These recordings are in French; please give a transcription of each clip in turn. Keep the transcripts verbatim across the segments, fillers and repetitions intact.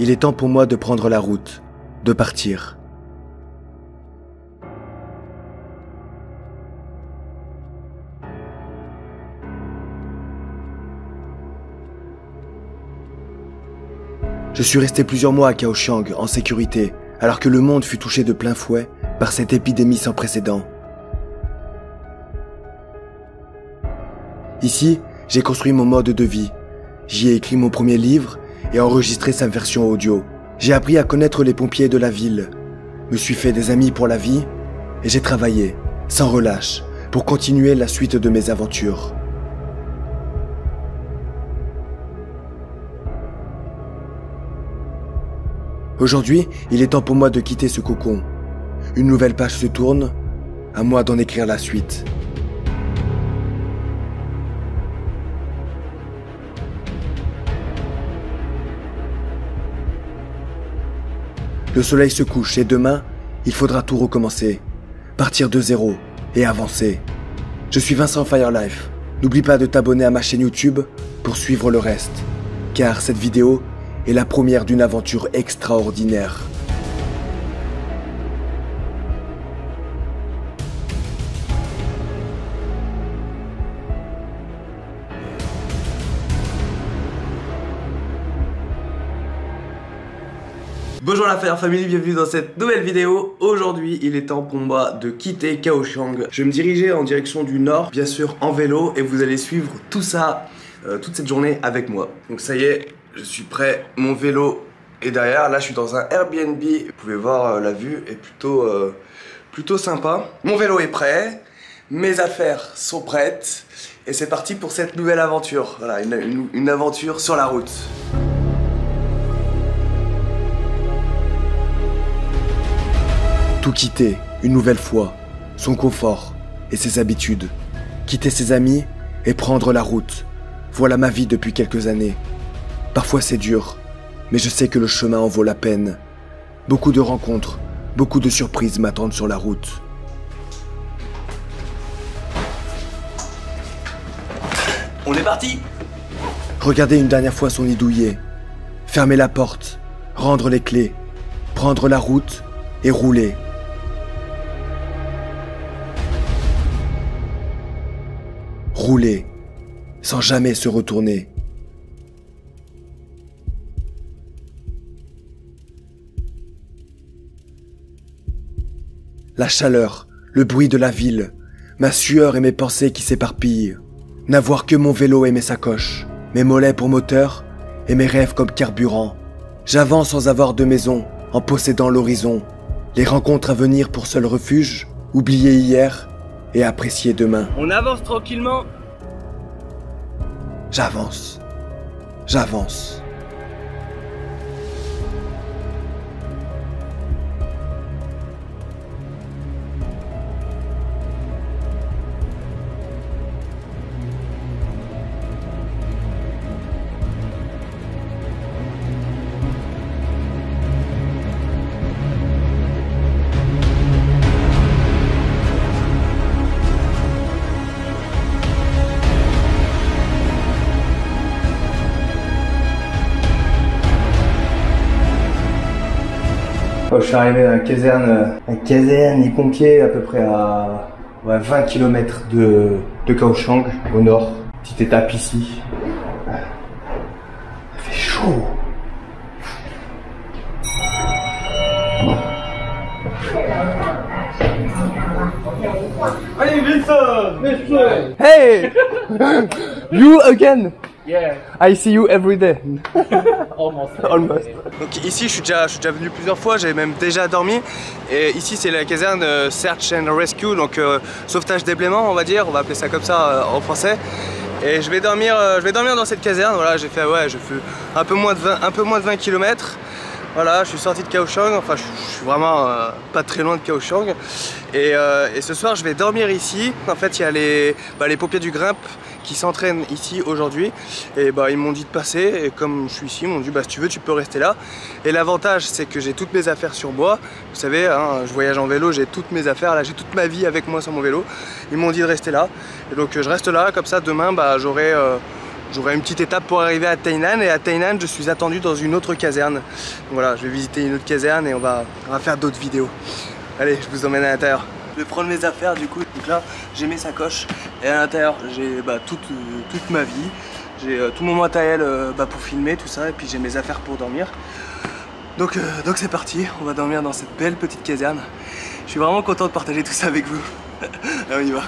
Il est temps pour moi de prendre la route, de partir. Je suis resté plusieurs mois à Kaohsiung, en sécurité, alors que le monde fut touché de plein fouet par cette épidémie sans précédent. Ici, j'ai construit mon mode de vie. J'y ai écrit mon premier livre et enregistré sa version audio. J'ai appris à connaître les pompiers de la ville, me suis fait des amis pour la vie et j'ai travaillé, sans relâche, pour continuer la suite de mes aventures. Aujourd'hui, il est temps pour moi de quitter ce cocon. Une nouvelle page se tourne, à moi d'en écrire la suite. Le soleil se couche et demain, il faudra tout recommencer. Partir de zéro et avancer. Je suis Vincent Firelife. N'oublie pas de t'abonner à ma chaîne YouTube pour suivre le reste. Car cette vidéo est la première d'une aventure extraordinaire. Bonjour la Fire Family, bienvenue dans cette nouvelle vidéo. Aujourd'hui, il est temps pour moi de quitter Kaohsiung. Je vais me diriger en direction du nord, bien sûr en vélo, et vous allez suivre tout ça, euh, toute cette journée avec moi. Donc ça y est, je suis prêt, mon vélo est derrière. Là, je suis dans un Airbnb. Vous pouvez voir, euh, la vue est plutôt, euh, plutôt sympa. Mon vélo est prêt, mes affaires sont prêtes, et c'est parti pour cette nouvelle aventure. Voilà, une, une, une aventure sur la route. Tout quitter, une nouvelle fois, son confort et ses habitudes. Quitter ses amis et prendre la route. Voilà ma vie depuis quelques années. Parfois c'est dur, mais je sais que le chemin en vaut la peine. Beaucoup de rencontres, beaucoup de surprises m'attendent sur la route. On est parti! Regarder une dernière fois son lit douillet. Fermer la porte, rendre les clés, prendre la route et rouler. Rouler, sans jamais se retourner. La chaleur, le bruit de la ville, ma sueur et mes pensées qui s'éparpillent. N'avoir que mon vélo et mes sacoches, mes mollets pour moteur et mes rêves comme carburant. J'avance sans avoir de maison, en possédant l'horizon. Les rencontres à venir pour seul refuge, oublier hier et apprécier demain. On avance tranquillement. J'avance. J'avance. Je suis arrivé à la caserne, la caserne, les pompiers, à peu près à ouais, vingt kilomètres de, de Kaohsiung, au nord. Petite étape ici. Ça fait chaud. Allez, Vincent! Hey! You again! Yeah. I see you every day. Almost. Almost. Donc ici je suis, déjà, je suis déjà venu plusieurs fois, j'avais même déjà dormi. Et ici c'est la caserne euh, Search and Rescue, donc euh, sauvetage d'éblément on va dire, on va appeler ça comme ça euh, en français. Et je vais dormir, euh, je vais dormir dans cette caserne, voilà j'ai fait, ouais, j'ai fait un peu moins de vingt kilomètres. Voilà, je suis sorti de Kaohsiung, enfin je, je suis vraiment euh, pas très loin de Kaohsiung. Et, euh, et ce soir je vais dormir ici. En fait il y a les, bah, les pompiers du GRIMP qui s'entraînent ici aujourd'hui. Et bah ils m'ont dit de passer et comme je suis ici, ils m'ont dit bah si tu veux tu peux rester là. Et l'avantage c'est que j'ai toutes mes affaires sur moi. Vous savez, hein, je voyage en vélo, j'ai toutes mes affaires, là j'ai toute ma vie avec moi sur mon vélo. Ils m'ont dit de rester là. Et donc je reste là, comme ça demain bah j'aurai... Euh, J'aurai une petite étape pour arriver à Taïnan, et à Taïnan je suis attendu dans une autre caserne. Donc voilà, je vais visiter une autre caserne et on va, on va faire d'autres vidéos. Allez, je vous emmène à l'intérieur. Je vais prendre mes affaires du coup, donc là j'ai mes sacoches et à l'intérieur j'ai bah, toute, euh, toute ma vie. J'ai euh, tout mon matériel euh, bah, pour filmer, tout ça, et puis j'ai mes affaires pour dormir. Donc euh, donc c'est parti, on va dormir dans cette belle petite caserne. Je suis vraiment content de partager tout ça avec vous. Là on y va.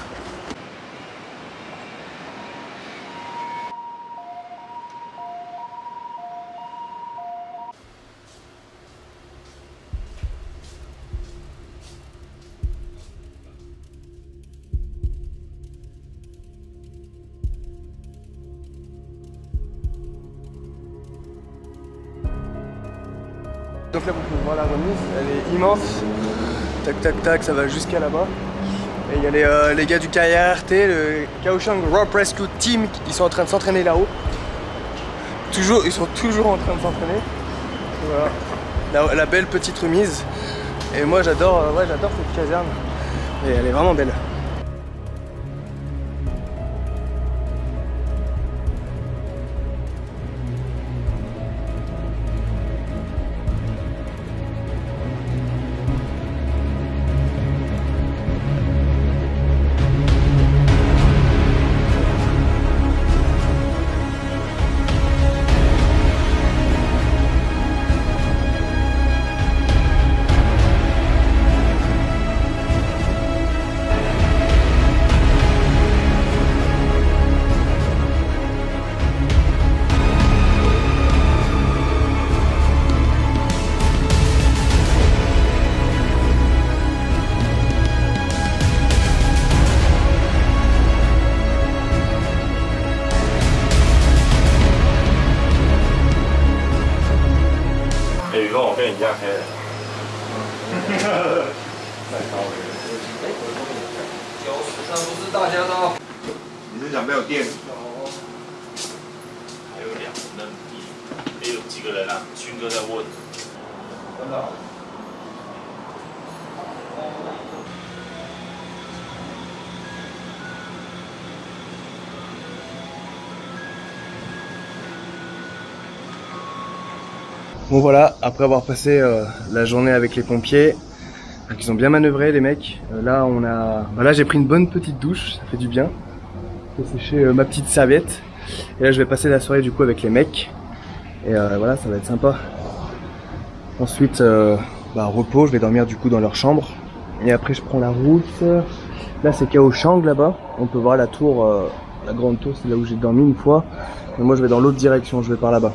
Donc là vous pouvez voir la remise, elle est immense, tac tac tac, ça va jusqu'à là-bas. Et il y a les, euh, les gars du K R T, le Kaohsiung Road Rescue Team, ils sont en train de s'entraîner là-haut. Toujours, ils sont toujours en train de s'entraîner. Voilà, la, la belle petite remise. Et moi j'adore euh, ouais, j'adore cette caserne, et elle est vraiment belle. Bon voilà, après avoir passé euh, la journée avec les pompiers, ils ont bien manœuvré les mecs. Euh, là on a, bah là j'ai pris une bonne petite douche, ça fait du bien. J'ai séché euh, ma petite serviette. Et là je vais passer la soirée du coup avec les mecs. Et euh, voilà, ça va être sympa. Ensuite, euh, bah, repos, je vais dormir du coup dans leur chambre. Et après je prends la route. Là c'est Kaohsiung là-bas. On peut voir la tour, euh, la grande tour, c'est là où j'ai dormi une fois. Mais moi je vais dans l'autre direction, je vais par là-bas.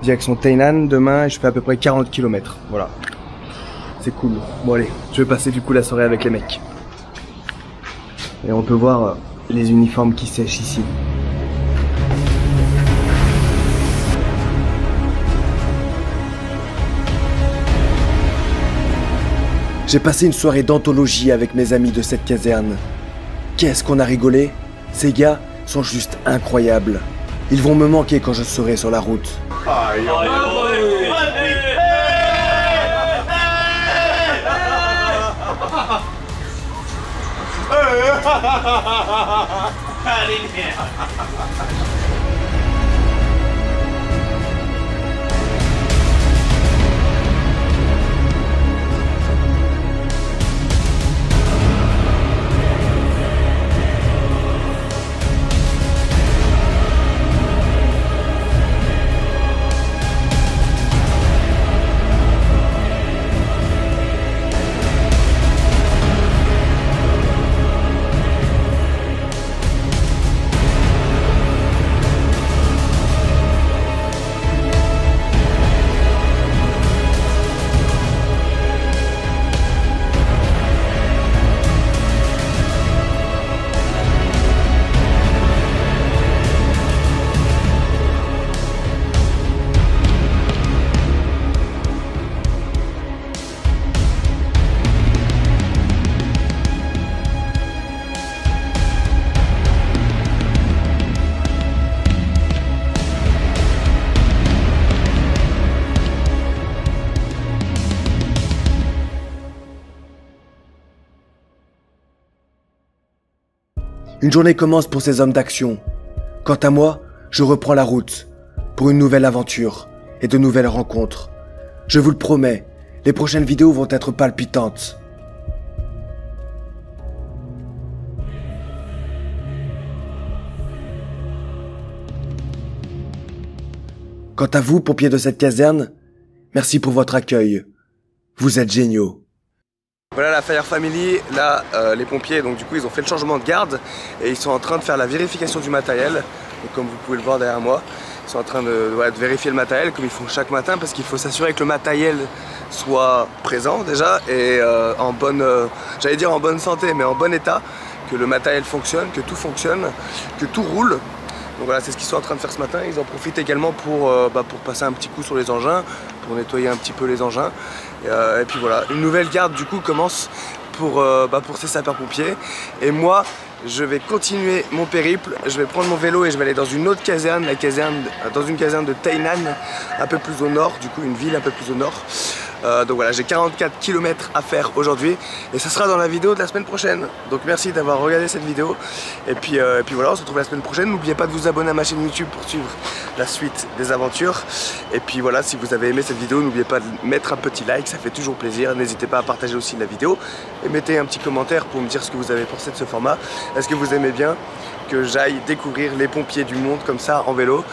Direction Tainan demain, et je fais à peu près quarante kilomètres. Voilà, c'est cool. Bon allez, je vais passer du coup la soirée avec les mecs. Et on peut voir les uniformes qui sèchent ici. J'ai passé une soirée d'anthologie avec mes amis de cette caserne. Qu'est-ce qu'on a rigolé? Ces gars sont juste incroyables. Ils vont me manquer quand je serai sur la route. Aïe, aïe, aïe, aïe. Une journée commence pour ces hommes d'action. Quant à moi, je reprends la route pour une nouvelle aventure et de nouvelles rencontres. Je vous le promets, les prochaines vidéos vont être palpitantes. Quant à vous, pompiers de cette caserne, merci pour votre accueil. Vous êtes géniaux. Voilà la Fire Family, là euh, les pompiers, donc du coup ils ont fait le changement de garde et ils sont en train de faire la vérification du matériel. Donc, comme vous pouvez le voir derrière moi, ils sont en train de, ouais, de vérifier le matériel comme ils font chaque matin, parce qu'il faut s'assurer que le matériel soit présent déjà et euh, en bonne, euh, j'allais dire en bonne santé, mais en bon état, que le matériel fonctionne, que tout fonctionne, que tout roule. Donc voilà, c'est ce qu'ils sont en train de faire ce matin. Ils en profitent également pour, euh, bah, pour passer un petit coup sur les engins, pour nettoyer un petit peu les engins. Et, euh, et puis voilà, une nouvelle garde du coup commence pour, euh, bah, pour ces sapeurs-pompiers. Et moi, je vais continuer mon périple. Je vais prendre mon vélo et je vais aller dans une autre caserne, la caserne dans une caserne de Taïnan, un peu plus au nord, du coup une ville un peu plus au nord. Euh, donc voilà, j'ai quarante-quatre kilomètres à faire aujourd'hui et ça sera dans la vidéo de la semaine prochaine. Donc merci d'avoir regardé cette vidéo et puis, euh, et puis voilà, on se retrouve la semaine prochaine. N'oubliez pas de vous abonner à ma chaîne YouTube pour suivre la suite des aventures. Et puis voilà, si vous avez aimé cette vidéo, n'oubliez pas de mettre un petit like, ça fait toujours plaisir. N'hésitez pas à partager aussi la vidéo et mettez un petit commentaire pour me dire ce que vous avez pensé de ce format. Est-ce que vous aimez bien que j'aille découvrir les pompiers du monde comme ça en vélo?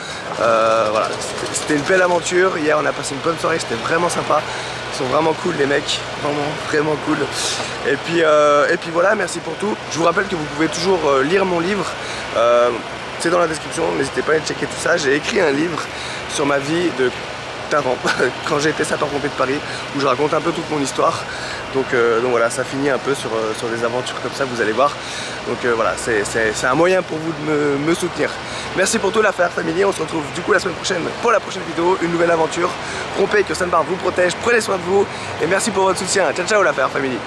euh, Voilà, c'était une belle aventure. Hier on a passé une bonne soirée, c'était vraiment sympa. Ils sont vraiment cool les mecs, vraiment vraiment cool. Et puis, euh, et puis voilà, merci pour tout. Je vous rappelle que vous pouvez toujours lire mon livre. Euh, C'est dans la description, n'hésitez pas à aller checker tout ça. J'ai écrit un livre sur ma vie de d'avant, quand j'ai été sapeur-pompier de Paris, où je raconte un peu toute mon histoire. Donc, euh, donc voilà, ça finit un peu sur, euh, sur des aventures comme ça, vous allez voir. Donc euh, voilà, c'est un moyen pour vous de me, me soutenir. Merci pour tout la Fire Family, on se retrouve du coup la semaine prochaine pour la prochaine vidéo, une nouvelle aventure. Rompez que Saint-Barbe vous protège, prenez soin de vous et merci pour votre soutien. Ciao ciao la Fire Family.